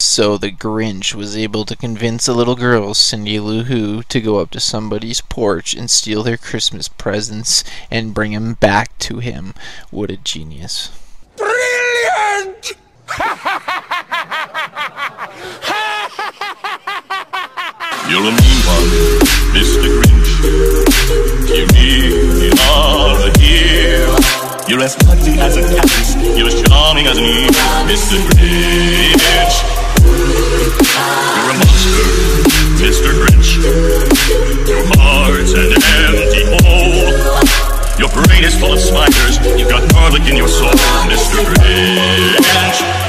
So the Grinch was able to convince a little girl, Cindy Lou Who, to go up to somebody's porch and steal their Christmas presents and bring them back to him. What a genius. Brilliant! You're a mean one, Mr. Grinch. You really are a hero. You're as ugly as a cactus. You're as charming as an eagle, Mr. Grinch. You're a monster, Mr. Grinch. Your heart's an empty hole. Your brain is full of spiders. You've got garlic in your soul, Mr. Grinch.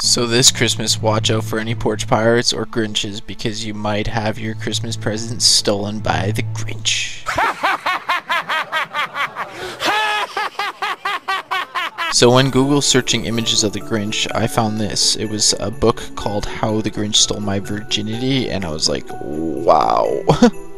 So this Christmas, watch out for any porch pirates or Grinches, because you might have your Christmas presents stolen by the Grinch. So when Google searching images of the Grinch, I found this. It was a book called How the Grinch Stole My Virginity, and I was like, wow.